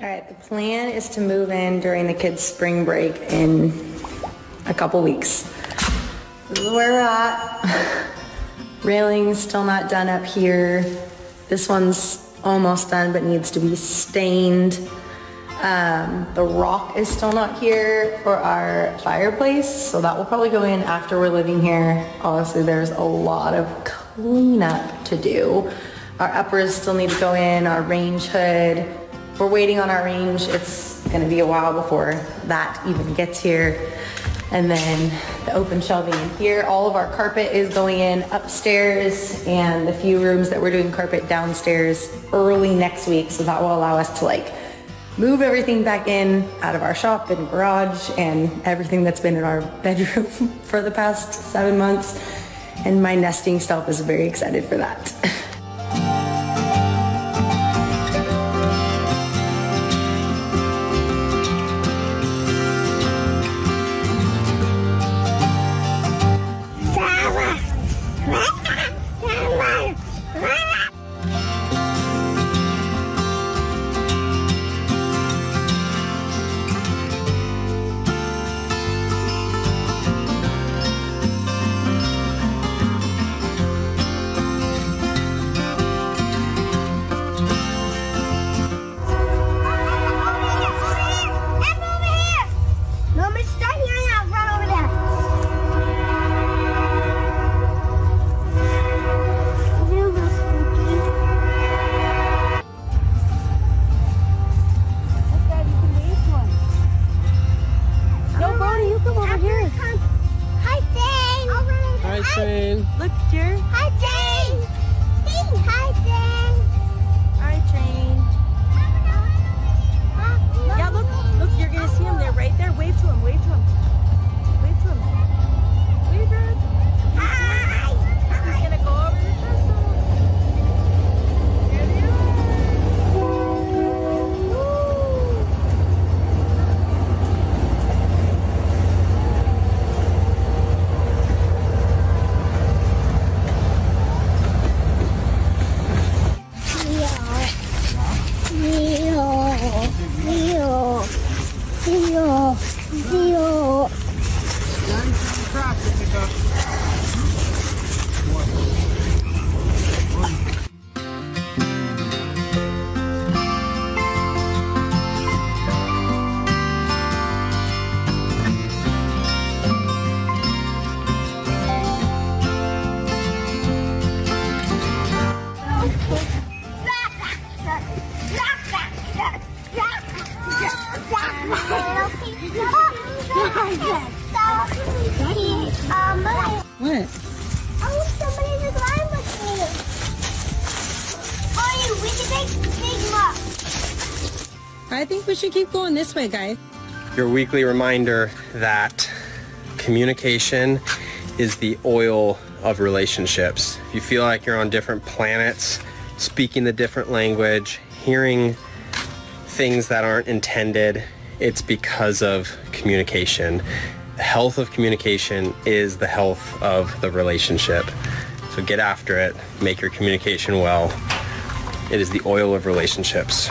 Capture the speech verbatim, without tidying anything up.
All right, the plan is to move in during the kids' spring break in a couple weeks. This is where we're at. Railing's still not done up here. This one's almost done but needs to be stained. Um, the rock is still not here for our fireplace, so that will probably go in after we're living here. Obviously, there's a lot of cleanup to do. Our uppers still need to go in, our range hood. We're waiting on our range. It's gonna be a while before that even gets here. And then the open shelving in here. All of our carpet is going in upstairs, and the few rooms that we're doing carpet downstairs early next week, so that will allow us to like move everything back in out of our shop and garage and everything that's been in our bedroom for the past seven months. And my nesting self is very excited for that. I think we should keep going this way, guys. Your weekly reminder that communication is the oil of relationships. If you feel like you're on different planets, speaking the different language, hearing things that aren't intended, it's because of communication. The health of communication is the health of the relationship. So get after it, make your communication well. It is the oil of relationships.